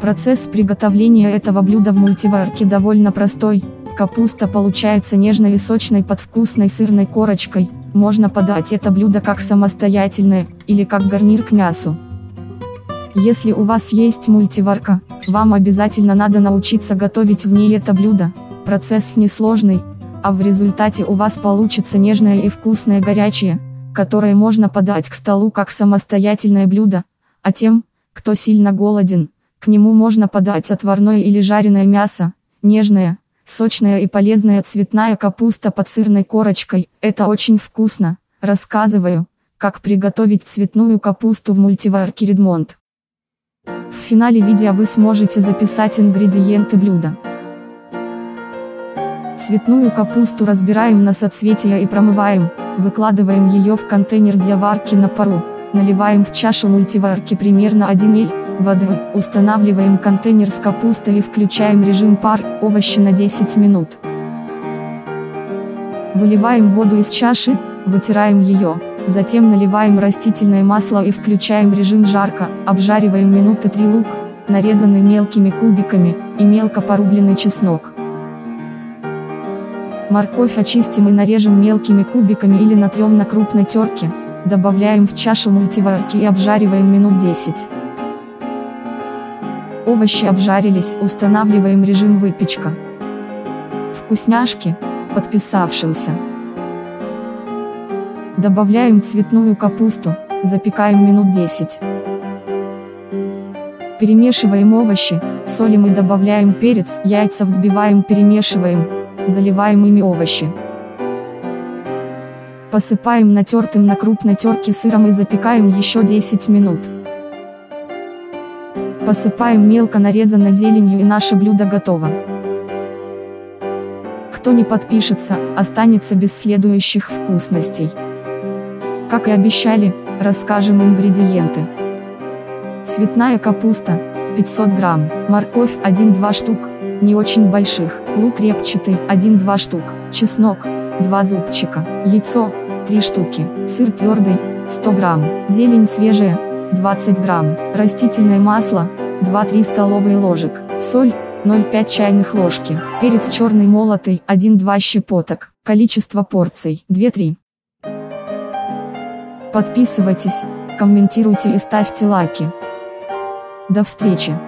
Процесс приготовления этого блюда в мультиварке довольно простой. Капуста получается нежной и сочной под вкусной сырной корочкой. Можно подать это блюдо как самостоятельное, или как гарнир к мясу. Если у вас есть мультиварка, вам обязательно надо научиться готовить в ней это блюдо. Процесс несложный, а в результате у вас получится нежное и вкусное горячее, которое можно подать к столу как самостоятельное блюдо, а тем, кто сильно голоден, к нему можно подать отварное или жареное мясо. Нежное, сочная и полезная цветная капуста под сырной корочкой. Это очень вкусно. Рассказываю, как приготовить цветную капусту в мультиварке Redmond. В финале видео вы сможете записать ингредиенты блюда. Цветную капусту разбираем на соцветия и промываем. Выкладываем ее в контейнер для варки на пару. Наливаем в чашу мультиварки примерно 1 л. воды, устанавливаем контейнер с капустой и включаем режим пар, овощи на 10 минут. Выливаем воду из чаши, вытираем ее, затем наливаем растительное масло и включаем режим жарка, обжариваем минуты 3 лук, нарезанный мелкими кубиками, и мелко порубленный чеснок. Морковь очистим и нарежем мелкими кубиками или натрем на крупной терке, добавляем в чашу мультиварки и обжариваем минут 10. Овощи обжарились, устанавливаем режим выпечка. Вкусняшки подписавшимся. Добавляем цветную капусту, запекаем минут 10. Перемешиваем овощи, солим и добавляем перец, яйца взбиваем, перемешиваем, заливаем ими овощи. Посыпаем натертым на крупной терке сыром и запекаем еще 10 минут. Посыпаем мелко нарезанной зеленью, и наше блюдо готово. Кто не подпишется, останется без следующих вкусностей. Как и обещали, расскажем ингредиенты. Цветная капуста 500 грамм, морковь 1-2 штук, не очень больших, лук репчатый 1-2 штук, чеснок 2 зубчика, яйцо 3 штуки, сыр твердый 100 грамм, зелень свежая 20 грамм, растительное масло 2-3 столовые ложек, соль 0,5 чайных ложки, перец черный молотый 1-2 щепоток. Количество порций 2-3. Подписывайтесь, комментируйте и ставьте лайки. До встречи!